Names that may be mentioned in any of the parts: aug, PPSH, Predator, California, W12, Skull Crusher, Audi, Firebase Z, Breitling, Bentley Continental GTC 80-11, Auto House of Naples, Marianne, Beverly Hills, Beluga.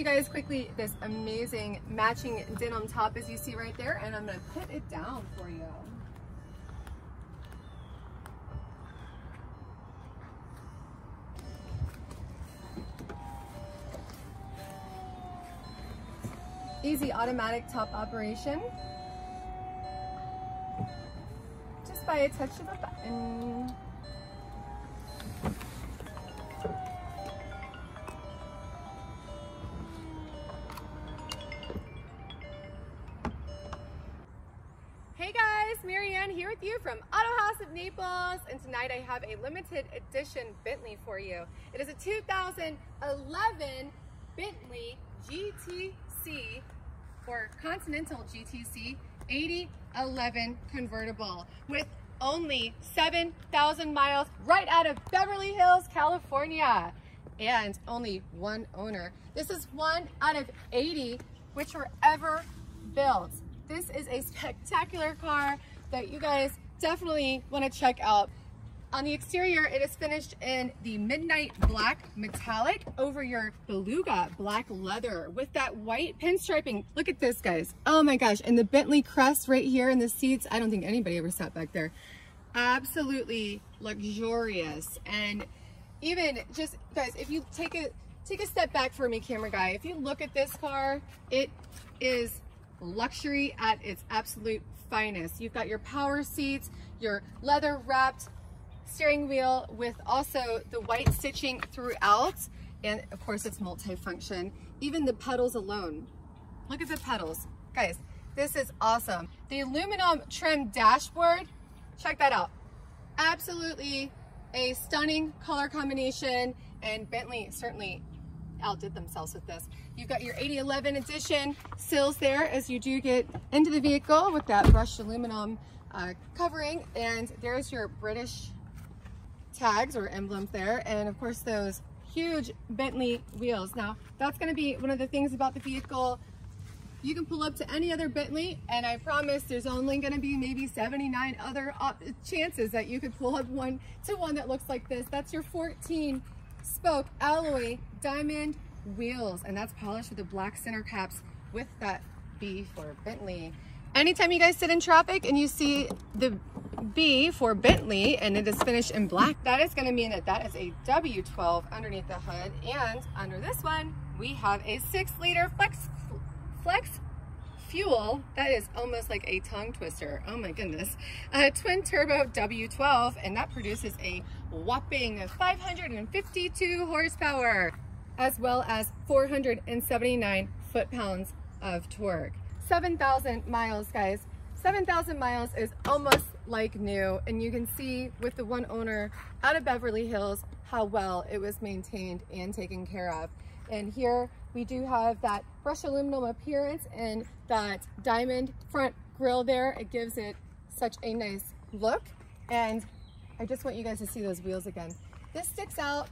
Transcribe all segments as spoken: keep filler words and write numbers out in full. you guys quickly this amazing matching denim top as you see right there, and I'm going to put it down for you. Easy automatic top operation. Just by a touch of a button. Hey guys, Marianne here with you from Auto House of Naples, and tonight I have a limited edition Bentley for you. It is a two thousand eleven Bentley G T C or Continental G T C eighty eleven convertible with only seven thousand miles, right out of Beverly Hills, California, and only one owner. This is one out of eighty which were ever built. This is a spectacular car that you guys definitely want to check out. On the exterior, it is finished in the midnight black metallic over your Beluga black leather with that white pinstriping. Look at this, guys. Oh my gosh. And the Bentley crest right here in the seats. I don't think anybody ever sat back there. Absolutely luxurious. And even just, guys, if you take a, take a step back for me, camera guy, if you look at this car, it is luxury at its absolute finest. You've got your power seats, your leather wrapped steering wheel with also the white stitching throughout, and of course it's multifunction. Even the pedals alone, look at the pedals, guys, this is awesome. The aluminum trim dashboard, check that out. Absolutely a stunning color combination, and Bentley certainly outdid themselves with this. You've got your eighty eleven edition sills there as you do get into the vehicle with that brushed aluminum uh, covering, and there's your British tags or emblems there, and of course those huge Bentley wheels. Now that's going to be one of the things about the vehicle. You can pull up to any other Bentley, and I promise there's only going to be maybe seventy-nine other op chances that you could pull up one to one that looks like this. That's your fourteen spoke alloy diamond wheels, and that's polished with the black center caps with that B for Bentley. Anytime you guys sit in traffic and you see the B for Bentley and it is finished in black, that is going to mean that that is a W twelve underneath the hood, and under this one we have a six liter flex flex fuel that is almost like a tongue twister, oh my goodness, a twin turbo W twelve, and that produces a whopping five hundred fifty-two horsepower as well as four hundred seventy-nine foot-pounds of torque. seven thousand miles, guys. seven thousand miles is almost like new, and you can see with the one owner out of Beverly Hills how well it was maintained and taken care of. And here we do have that brushed aluminum appearance and that diamond front grille there. It gives it such a nice look, and I just want you guys to see those wheels again. This sticks out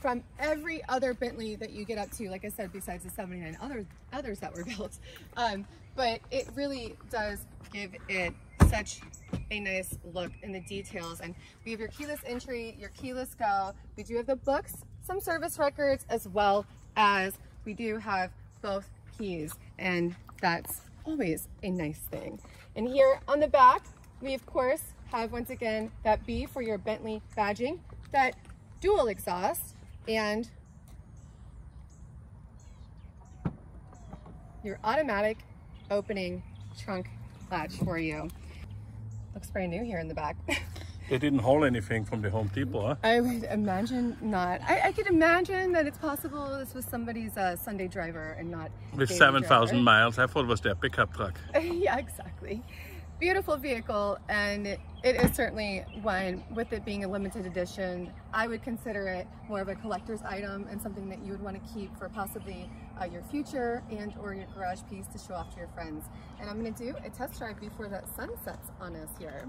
from every other Bentley that you get up to, like I said, besides the seventy-nine others, others that were built. Um, but it really does give it such a nice look in the details. And we have your keyless entry, your keyless go. We do have the books, some service records, as well as we do have both keys, and that's always a nice thing. And here on the back, we of course have once again that B for your Bentley badging, that dual exhaust, and your automatic opening trunk latch for you. Looks brand new here in the back. They didn't haul anything from the Home Depot, huh? I would imagine not. I, I could imagine that it's possible this was somebody's uh, Sunday driver and not with seven thousand miles. I thought it was their pickup truck. Yeah, exactly. Beautiful vehicle, and it is certainly one, with it being a limited edition, I would consider it more of a collector's item and something that you would want to keep for possibly uh, your future and or your garage piece to show off to your friends. And I'm going to do a test drive before that sun sets on us here.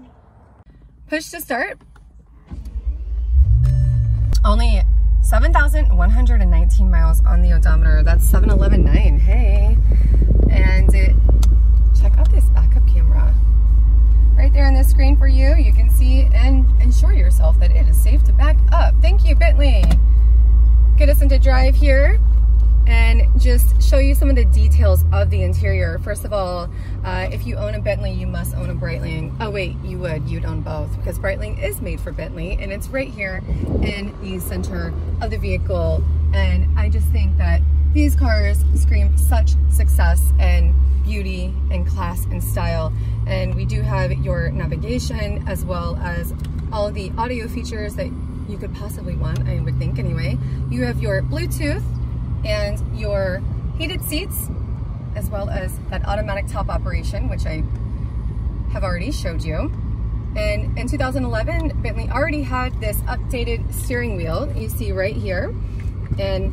Push to start. Only seven thousand one hundred nineteen miles on the odometer. That's seven eleven nine, hey. And it, check out this backup camera. Right there on the screen for you, you can see and ensure yourself that it is safe to back up. Thank you, Bentley. Get us into drive here. and just show you some of the details of the interior. First of all, uh, if you own a Bentley, you must own a Breitling. Oh wait, you would, you'd own both, because Breitling is made for Bentley, and it's right here in the center of the vehicle. And I just think that these cars scream such success and beauty and class and style. And we do have your navigation, as well as all of the audio features that you could possibly want, I would think anyway. You have your Bluetooth and your heated seats, as well as that automatic top operation, which I have already showed you. And in two thousand eleven, Bentley already had this updated steering wheel you see right here, and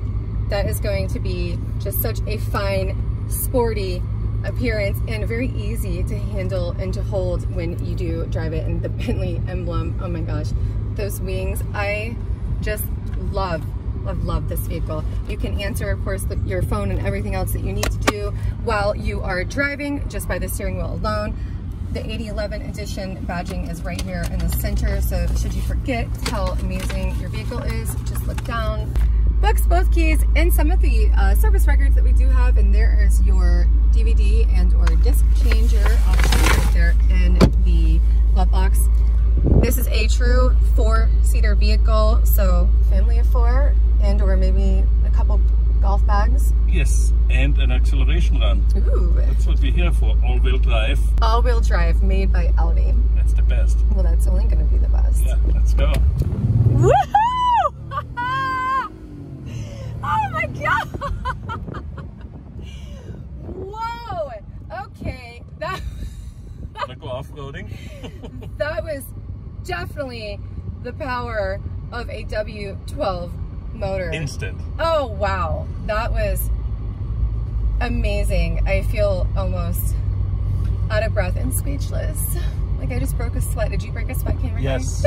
that is going to be just such a fine, sporty appearance and very easy to handle and to hold when you do drive it. And the Bentley emblem, oh my gosh, those wings, I just love, love, love this vehicle. You can answer, of course, with your phone and everything else that you need to do while you are driving just by the steering wheel alone. The eighty eleven edition badging is right here in the center, so should you forget how amazing your vehicle is, just look down. Books, both keys, and some of the uh, service records that we do have, and there is your D V D and or disc changer option right there in the glove box. This is a true four-seater vehicle, so family of four, and or maybe a couple golf bags. Yes, and an acceleration run. Ooh. That's what we're here for, all-wheel drive. All-wheel drive, made by Audi. That's the best. Well, that's only going to be the best. Yeah, let's go. Woohoo! Oh my God! Whoa! Okay, that. Wanna go off-roading? That was definitely the power of a W twelve motor. Instant. Oh wow, that was amazing. I feel almost out of breath and speechless. Like I just broke a sweat. Did you break a sweat, Cameron? Yes.